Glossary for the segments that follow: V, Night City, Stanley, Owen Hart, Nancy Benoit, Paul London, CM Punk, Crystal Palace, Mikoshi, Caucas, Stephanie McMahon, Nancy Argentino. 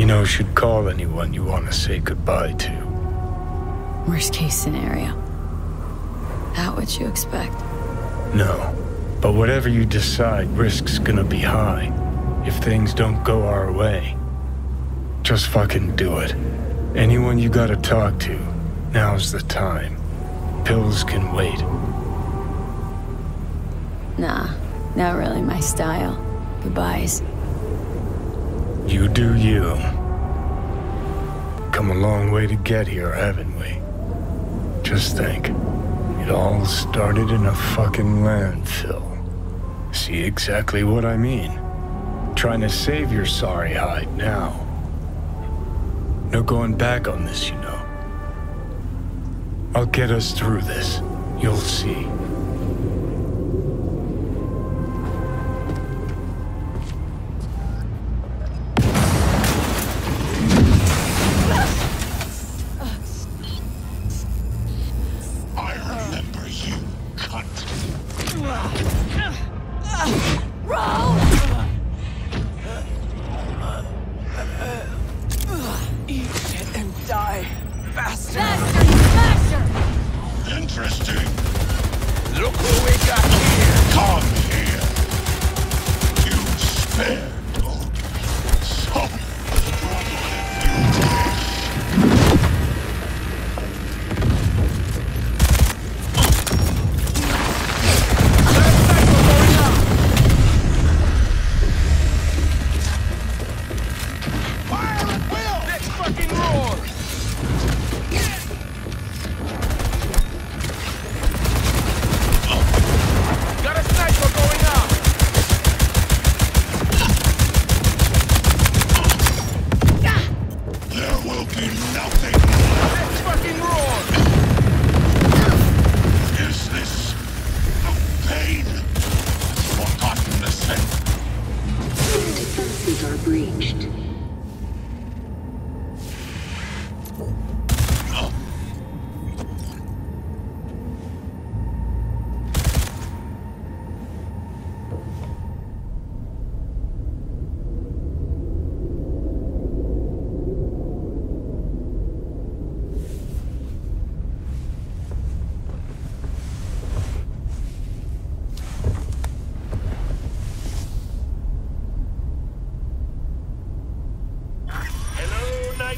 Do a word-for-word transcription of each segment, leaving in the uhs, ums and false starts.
You know, should call anyone you want to say goodbye to. Worst case scenario. That what you expect? No. But whatever you decide, risk's gonna be high. If things don't go our way. Just fucking do it. Anyone you gotta talk to, now's the time. Pills can wait. Nah, not really my style. Goodbyes. You do you. Come a long way to get here, haven't we? Just think. It all started in a fucking landfill. See exactly what I mean? Trying to save your sorry hide now. No going back on this, you know. I'll get us through this. You'll see.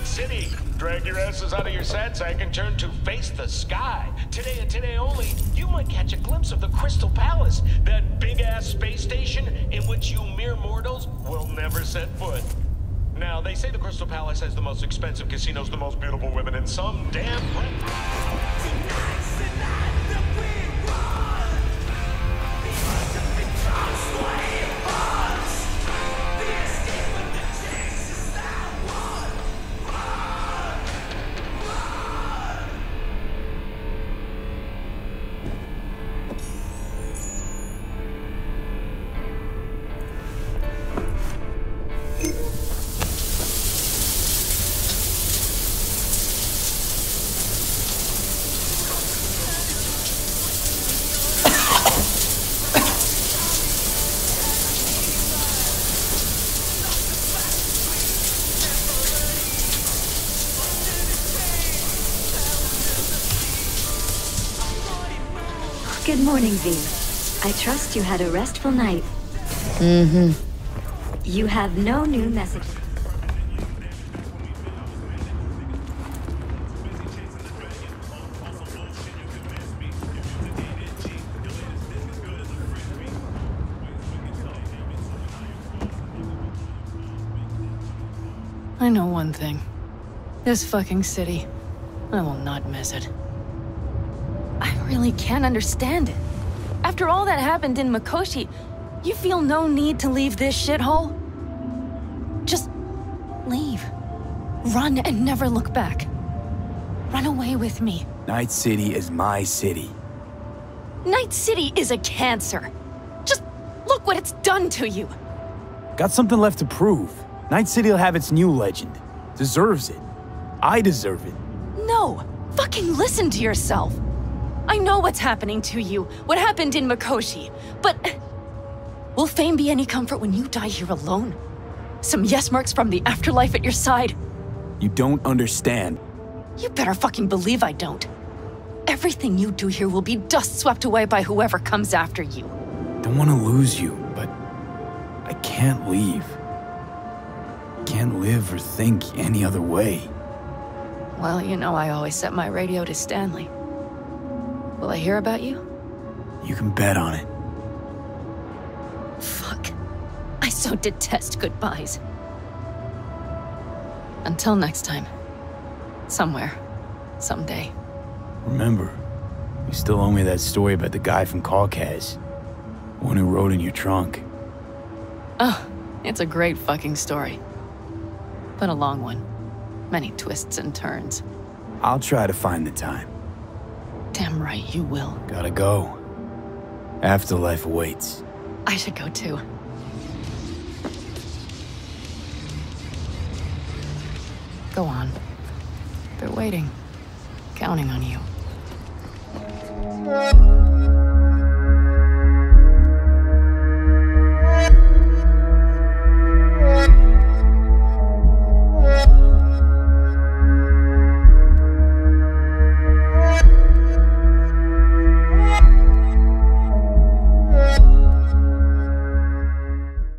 City. Drag your asses out of your sad sack and turn to face the sky. Today and today only, you might catch a glimpse of the Crystal Palace, that big-ass space station in which you mere mortals will never set foot. Now, they say the Crystal Palace has the most expensive casinos, the most beautiful women, and some damn... Good morning, V. I trust you had a restful night. Mm-hmm. You have no new message. I know one thing. This fucking city. I will not miss it. I really can't understand it. After all that happened in Mikoshi, you feel no need to leave this shithole? Just leave. Run and never look back. Run away with me. Night City is my city. Night City is a cancer. Just look what it's done to you. Got something left to prove. Night City'll have its new legend. Deserves it. I deserve it. No! Fucking listen to yourself! I know what's happening to you, what happened in Mikoshi, but... will fame be any comfort when you die here alone? Some yes marks from the afterlife at your side. You don't understand. You better fucking believe I don't. Everything you do here will be dust swept away by whoever comes after you. Don't want to lose you, but I can't leave. Can't live or think any other way. Well, you know I always set my radio to Stanley. Will I hear about you? You can bet on it. Fuck. I so detest goodbyes. Until next time. Somewhere. Someday. Remember, you still owe me that story about the guy from Caucas. One who rode in your trunk. Oh, it's a great fucking story. But a long one. Many twists and turns. I'll try to find the time. Damn right you will. Gotta go. Afterlife awaits. I should go too. Go on. They're waiting. Counting on you.